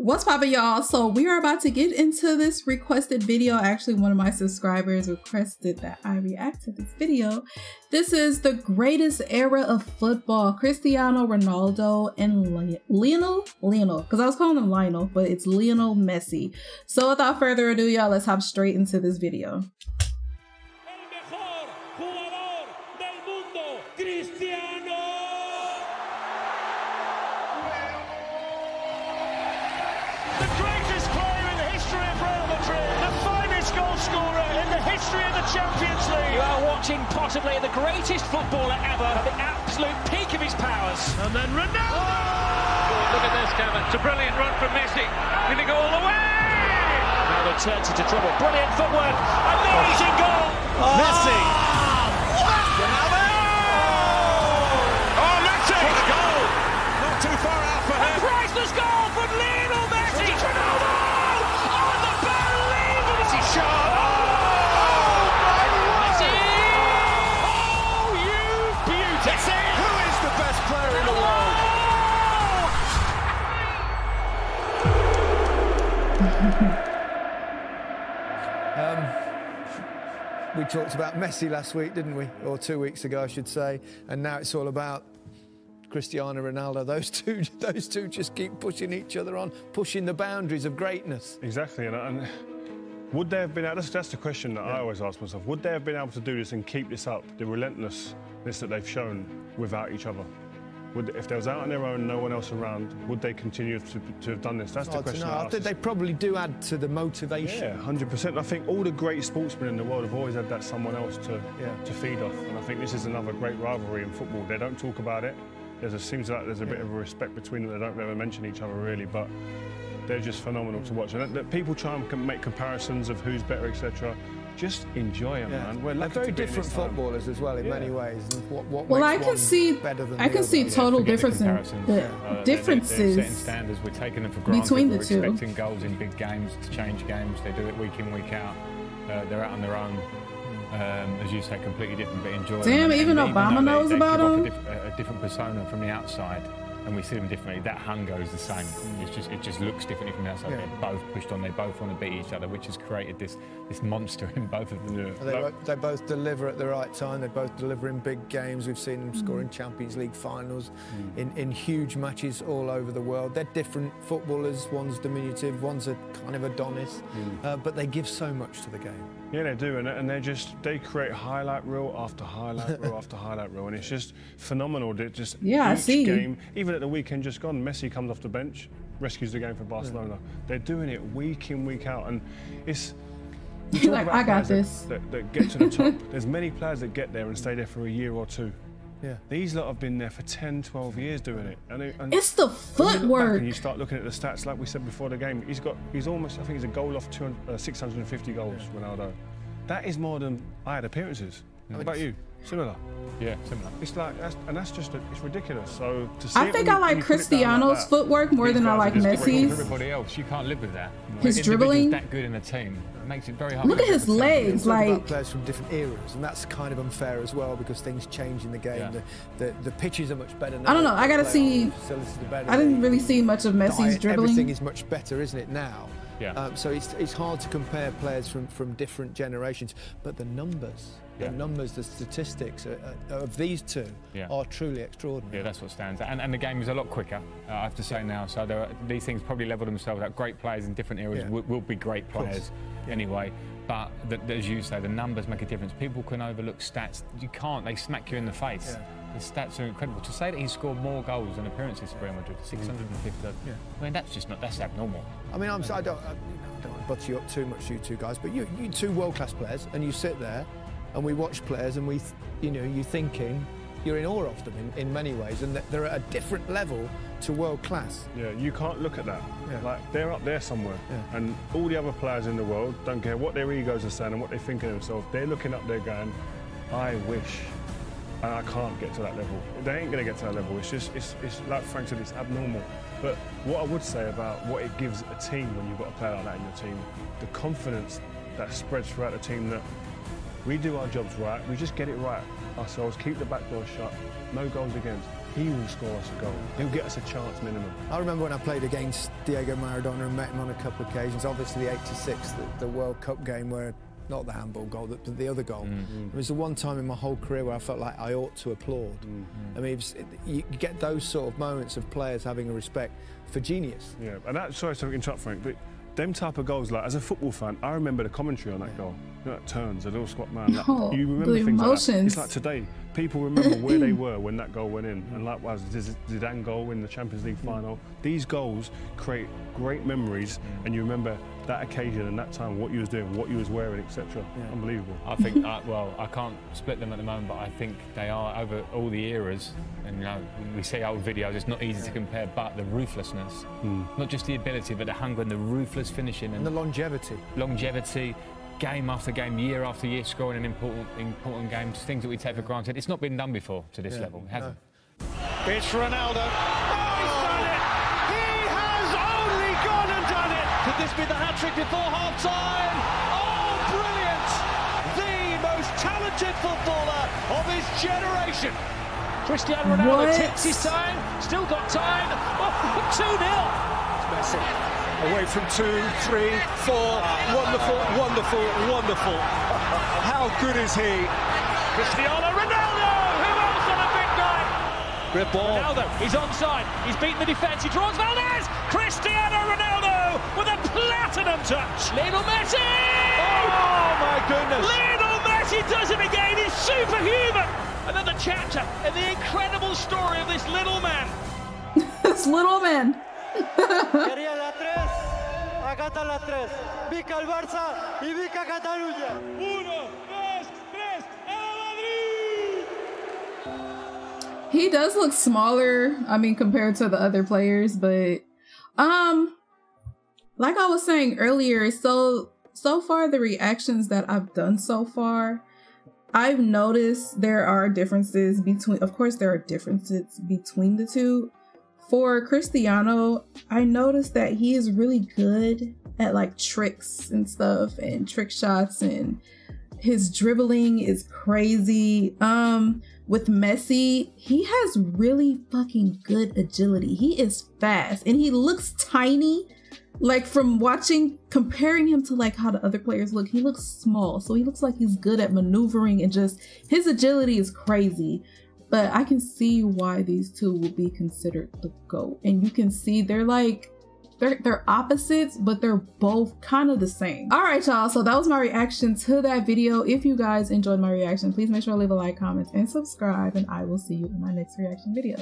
What's poppin', y'all? So we are about to get into this requested video. Actually, one of my subscribers requested that I react to this video. This is the greatest era of football, Cristiano Ronaldo and Lionel, because I was calling him Lionel, but it's Lionel Messi. So without further ado, y'all, let's hop straight into this video. Of the Champions League. You are watching possibly the greatest footballer ever at the absolute peak of his powers. And then Ronaldo! Oh, look at this, Kevin. It's a brilliant run from Messi. Going to go all the way! Ronaldo turns into trouble. Brilliant footwork. Amazing goal! Oh. Messi! What? Ronaldo! Oh, Messi! What a goal! Not too far out for him. A priceless goal from Lionel Messi! Ronaldo! Unbelievable! Is he sharp? We talked about Messi last week, didn't we? Or 2 weeks ago, I should say. And now it's all about Cristiano Ronaldo. Those two just keep pushing each other on, pushing the boundaries of greatness. Exactly. And would they have been able? That's the question that I always ask myself. Would they have been able to do this and keep this up, the relentlessness that they've shown without each other? If they was out on their own, no one else around, would they continue to have done this? That's the question. I think they probably do add to the motivation. Yeah, 100%. I think all the great sportsmen in the world have always had that someone else to feed off. And I think this is another great rivalry in football. They don't talk about it. It seems like there's a bit of a respect between them. They don't ever mention each other, really, but they're just phenomenal to watch. And that people try and make comparisons of who's better, etc. Just enjoy it, man. We're very different footballers as well in many ways. What makes one better than the other? I can see total differences. They're setting standards. We're taking them for granted. Between the two. We're expecting goals in big games to change games. They do it week in, week out. They're out on their own. As you say, completely different, but enjoy. Damn, even Obama knows about them. A different persona from the outside. And we see them differently. That hunger is the same. It just looks differently from the outside. They're both pushed on. They both want to beat each other, which has created this monster in both of them. Yeah. They both deliver at the right time. They both deliver in big games. We've seen them score in Champions League finals, in huge matches all over the world. They're different footballers. One's diminutive. One's a kind of Adonis. But they give so much to the game. Yeah, they do, and they create highlight reel after highlight reel after highlight reel, and it's just phenomenal. They're just each game, even at the weekend just gone, Messi comes off the bench, rescues the game for Barcelona. They're doing it week in, week out, and it's. You're like, I got this. That get to the top. There's many players that get there and stay there for a year or two. Yeah. These lot have been there for 10, 12 years doing it. And it's the footwork. And you start looking at the stats, like we said before the game, he's almost, I think he's a goal off 650 goals, Ronaldo. That is more than I had appearances. How about you? Similar. Yeah, similar. It's like, that's just, it's ridiculous. So to see I like Cristiano's footwork more than I like Messi's. Everybody else, you can't live with that. His dribbling. That good in a team makes it very hard. Look at his legs, like players from different eras, and that's kind of unfair as well because things change in the game. Yeah. The pitches are much better now. I don't know. I gotta see. I didn't really see much of Messi's dribbling. Everything is much better, isn't it now? Yeah. So it's hard to compare players from different generations, but the numbers. The numbers, the statistics of these two are truly extraordinary. Yeah, that's what stands out. And the game is a lot quicker, I have to say now. So these things probably level themselves out. Great players in different eras will be great players anyway. But as you say, the numbers make a difference. People can overlook stats. You can't. They smack you in the face. Yeah. The stats are incredible. To say that he's scored more goals than appearances for Real Madrid, 650. Yeah. I mean, that's just not. That's abnormal. I mean, I don't want to butter you up too much, you two guys, but you two world-class players, and you sit there. And we watch players, and you're in awe of them in many ways, and they're at a different level to world class. Yeah, you can't look at that. Yeah. Like they're up there somewhere, and all the other players in the world don't care what their egos are saying and what they think of themselves. They're looking up there, going, "I wish," and I can't get to that level. They ain't gonna get to that level. It's just, it's like Frank said, it's abnormal. But what I would say about what it gives a team when you've got a player like that in your team, the confidence that spreads throughout the team that. We do our jobs right, we just get it right ourselves, keep the back door shut, no goals against. He will score us a goal. He'll get us a chance minimum. I remember when I played against Diego Maradona and met him on a couple of occasions. Obviously, the 86, the World Cup game where, not the handball goal, but the other goal. Mm-hmm. It was the one time in my whole career where I felt like I ought to applaud. Mm-hmm. I mean, you get those sort of moments of players having a respect for genius. Yeah, and that, sorry to interrupt, Frank, but them type of goals, like as a football fan, I remember the commentary on that goal. You know, that turns, a little squat man. No, you remember things emotions. Like that. It's like today, people remember where they were when that goal went in, and likewise, the Zidane goal in the Champions League final. These goals create great memories, and you remember that occasion and that time, what you was doing, what you was wearing, etc. Yeah. Unbelievable. I think, well, I can't split them at the moment, but I think they are over all the eras, and you know, we see old videos, it's not easy to compare, but the ruthlessness, not just the ability, but the hunger and the ruthless finishing. And the longevity. Longevity. Game after game, year after year, scoring in important games, things that we take for granted. It's not been done before to this level, it hasn't. No. It's Ronaldo. Oh, he's done it! He has only gone and done it! Could this be the hat-trick before half-time? Oh, brilliant! The most talented footballer of his generation. Cristiano Ronaldo tips his time, still got time. Oh, 2-0! It's Messi. Away from 2, 3, 4. Wonderful, wonderful, wonderful. How good is he? Cristiano Ronaldo! Who else on a big night? Great ball. Ronaldo, he's onside. He's beaten the defence. He draws Valdez! Cristiano Ronaldo with a platinum touch. Lionel Messi! Oh, my goodness. Lionel Messi does it again. He's superhuman. Another chapter in the incredible story of this little man. This little man. He does look smaller, I mean, compared to the other players, but like I was saying earlier, so far the reactions that I've done so far, I've noticed there are differences between, of course there are differences between the two. For Cristiano, I noticed that he is really good at like tricks and stuff and trick shots, and his dribbling is crazy. With Messi, he has really fucking good agility. He is fast and he looks tiny. Like from watching, comparing him to like how the other players look, he looks small. So he looks like he's good at maneuvering, and just his agility is crazy. But I can see why these two will be considered the GOAT. And you can see they're like, they're opposites, but they're both kind of the same. All right, y'all. So that was my reaction to that video. If you guys enjoyed my reaction, please make sure to leave a like, comment, and subscribe. And I will see you in my next reaction video.